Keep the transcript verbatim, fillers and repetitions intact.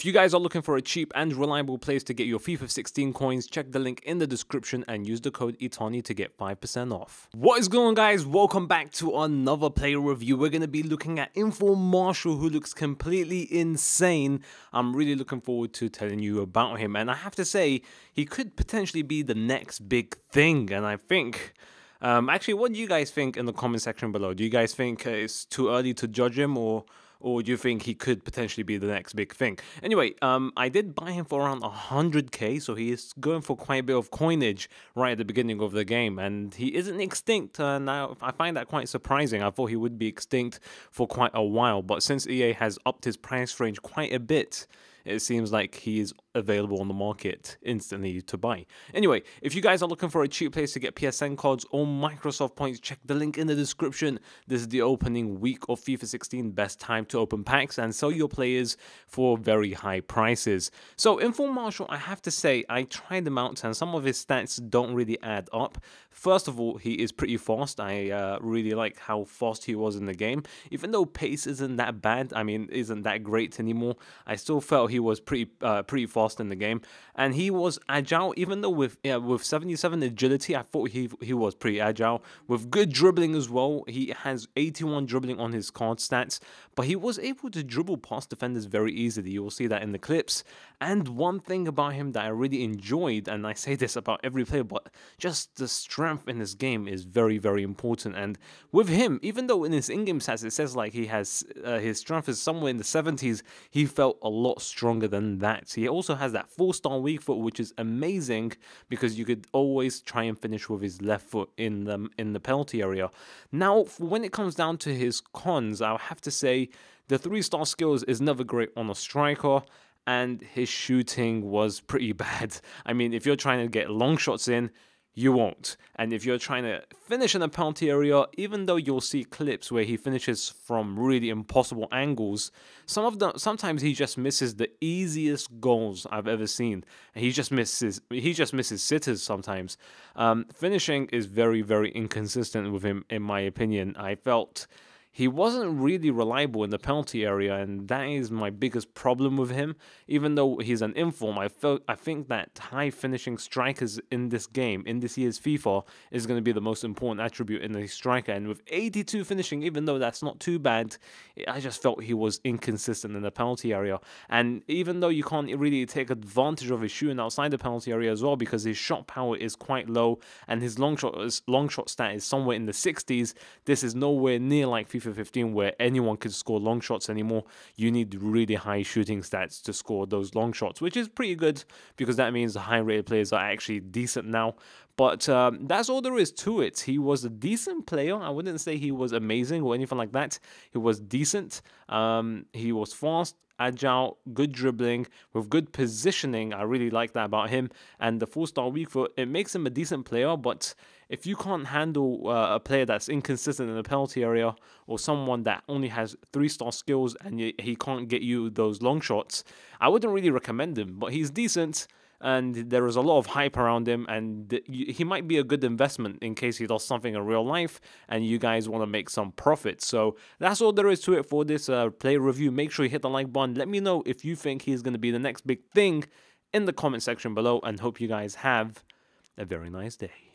If you guys are looking for a cheap and reliable place to get your FIFA sixteen coins, check the link in the description and use the code ITANI to get five percent off. What is going on, guys? Welcome back to another player review. We're going to be looking at Inform Martial, who looks completely insane. I'm really looking forward to telling you about him. And I have to say, he could potentially be the next big thing. And I think... Um, actually, what do you guys think in the comment section below? Do you guys think uh, it's too early to judge him, or or do you think he could potentially be the next big thing? Anyway, um, I did buy him for around one hundred K, so he is going for quite a bit of coinage right at the beginning of the game, and he isn't extinct, uh, and I, I find that quite surprising. I thought he would be extinct for quite a while, but since E A has upped his price range quite a bit, it seems like he is available on the market instantly to buy. Anyway, if you guys are looking for a cheap place to get P S N cards or Microsoft points, check the link in the description. This is the opening week of FIFA sixteen, best time to open packs and sell your players for very high prices. So Inform Martial, I have to say, I tried him out and some of his stats don't really add up. First of all, he is pretty fast. I uh, really like how fast he was in the game. Even though pace isn't that bad, I mean, isn't that great anymore, I still felt he was pretty uh, pretty fast in the game, and he was agile. Even though with yeah, with seventy-seven agility, I thought he he was pretty agile. With good dribbling as well, he has eighty-one dribbling on his card stats, but he was able to dribble past defenders very easily. You'll see that in the clips. And one thing about him that I really enjoyed, and I say this about every player, but just the strength in this game is very, very important. And with him, even though in his in-game stats it says like he has uh, his strength is somewhere in the seventies, he felt a lot stronger. Stronger than that. He also has that four-star weak foot, which is amazing because you could always try and finish with his left foot in the in the penalty area. Now, when it comes down to his cons, I'll have to say the three-star skills is never great on a striker, and his shooting was pretty bad. I mean, if you're trying to get long shots in, you won't. And if you're trying to finish in a penalty area, even though you'll see clips where he finishes from really impossible angles, some of the sometimes he just misses the easiest goals I've ever seen. And he just misses he just misses sitters sometimes. Um, finishing is very, very inconsistent with him, in my opinion. I felt he wasn't really reliable in the penalty area, and that is my biggest problem with him. Even though he's an inform, I felt I think that high finishing strikers in this game, in this year's FIFA, is going to be the most important attribute in the striker. And with eighty-two finishing, even though that's not too bad, I just felt he was inconsistent in the penalty area. And even though you can't really take advantage of his shooting outside the penalty area as well, because his shot power is quite low and his long shot is, long shot stat is somewhere in the sixties. This is nowhere near like FIFA fifteen, where anyone can score long shots anymore. You need really high shooting stats to score those long shots, which is pretty good because that means the high rated players are actually decent now. But um, that's all there is to it. He was a decent player. I wouldn't say he was amazing or anything like that. He was decent. Um, he was fast, agile, good dribbling, with good positioning. I really like that about him. And the four-star weak foot, it makes him a decent player, but if you can't handle uh, a player that's inconsistent in the penalty area, or someone that only has three-star skills and he can't get you those long shots, I wouldn't really recommend him. But he's decent, and there is a lot of hype around him, and he might be a good investment in case he does something in real life and you guys want to make some profit. So that's all there is to it for this uh, player review. Make sure you hit the like button. Let me know if you think he's going to be the next big thing in the comment section below, and hope you guys have a very nice day.